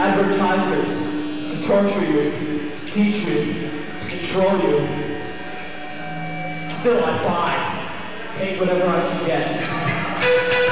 advertisements to torture you, to teach you, to control you. Still, I buy, take whatever I can get.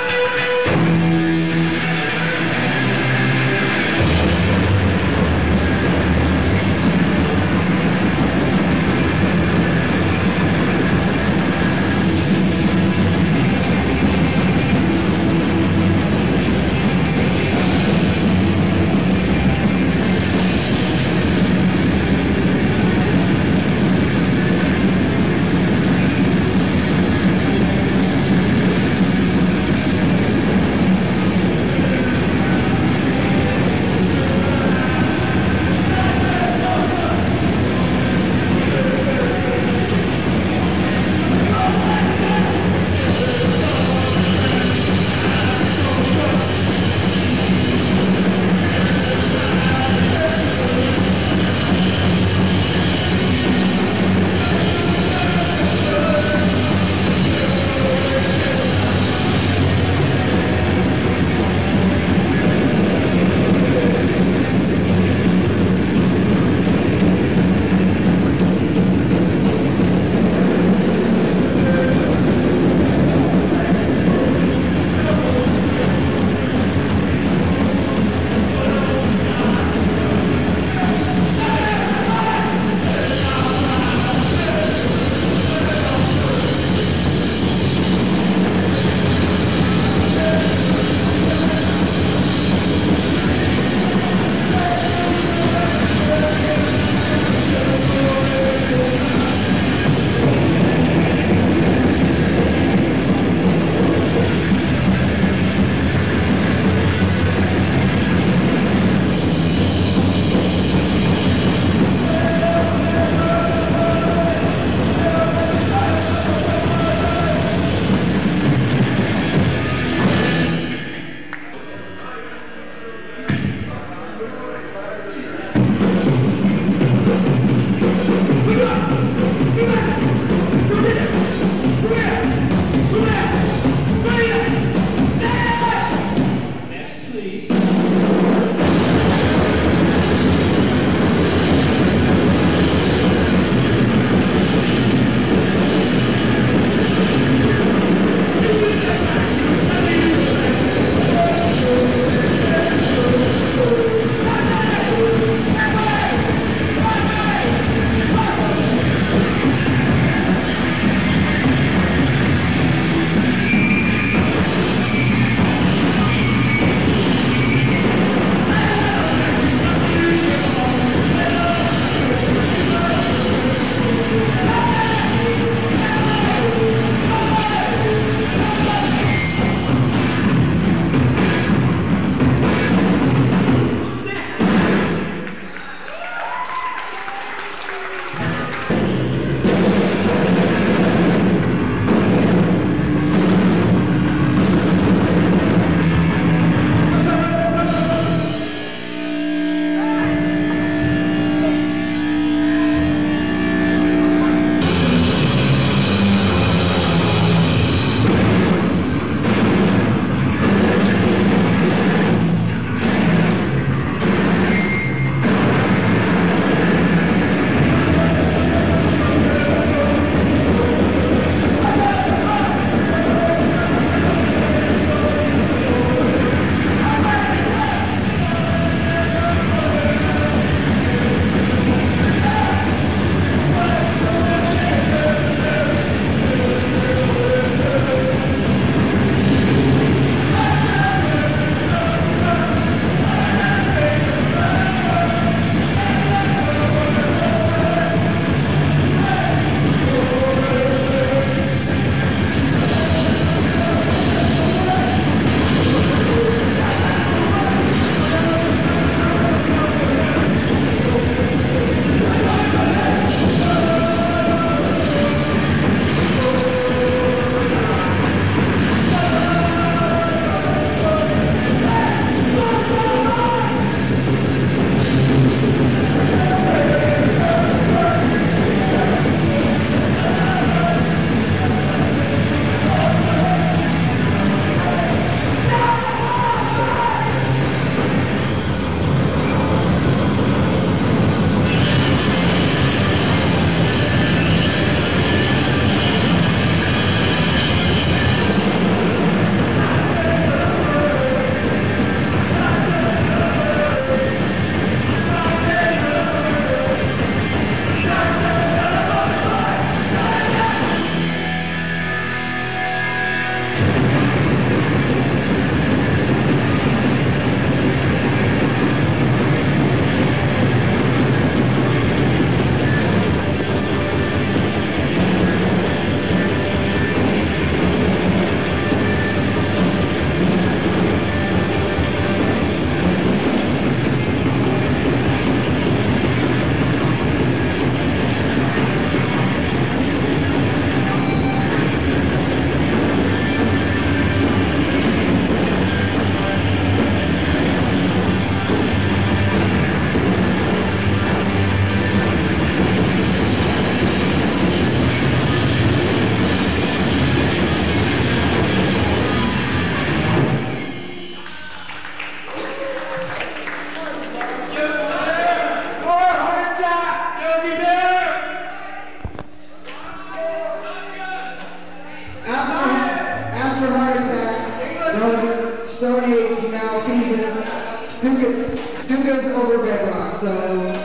Studios over Bedrock, so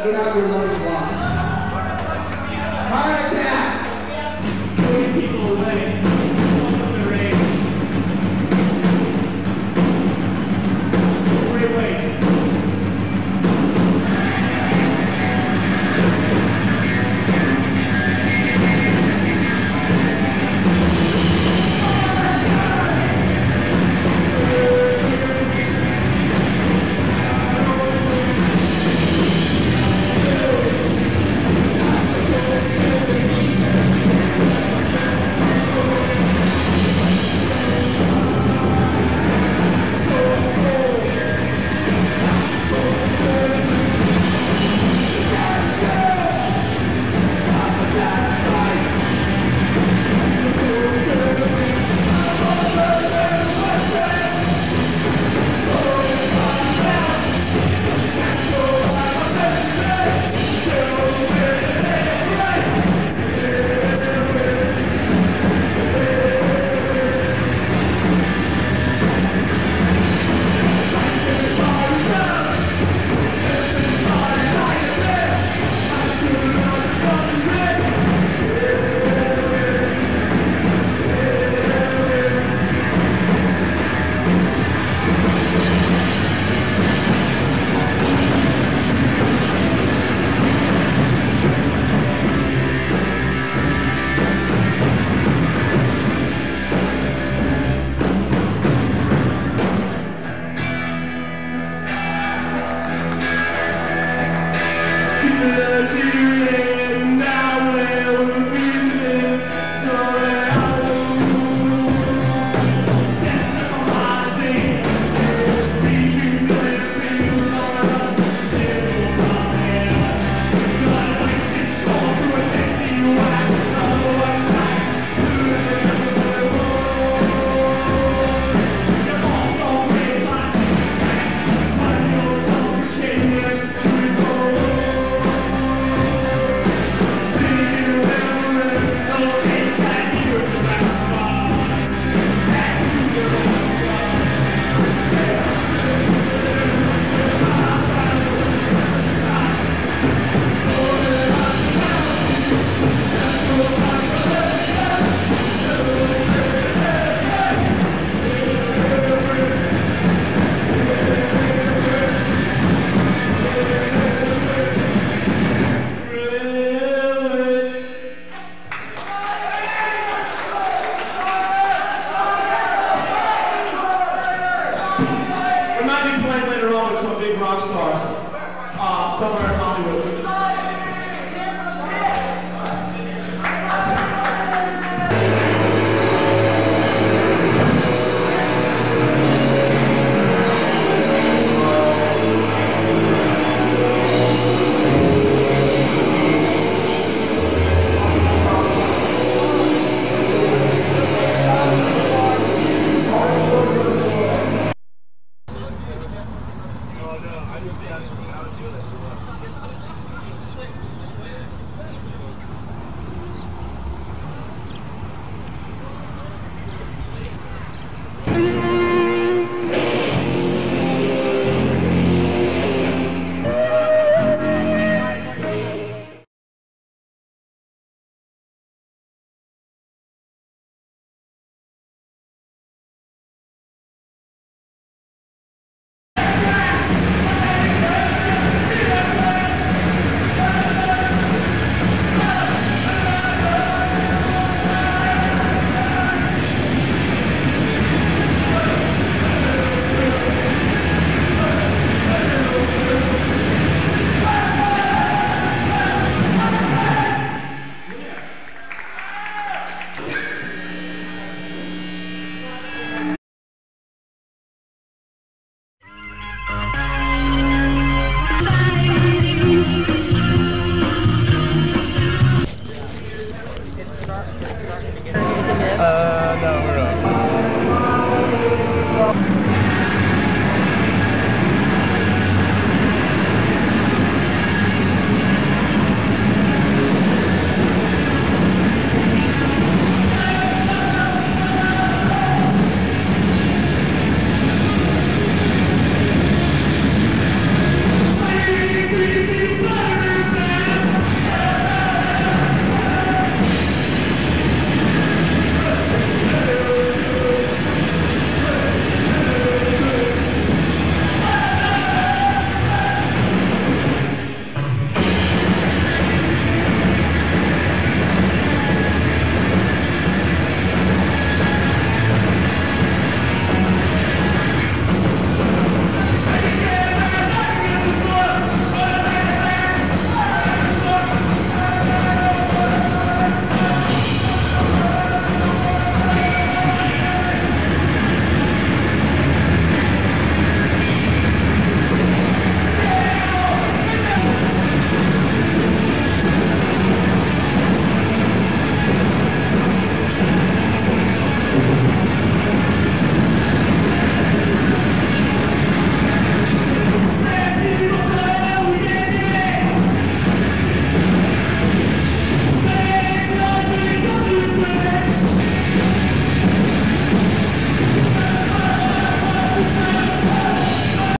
get out your lunch block. Heart attack! 40 people away.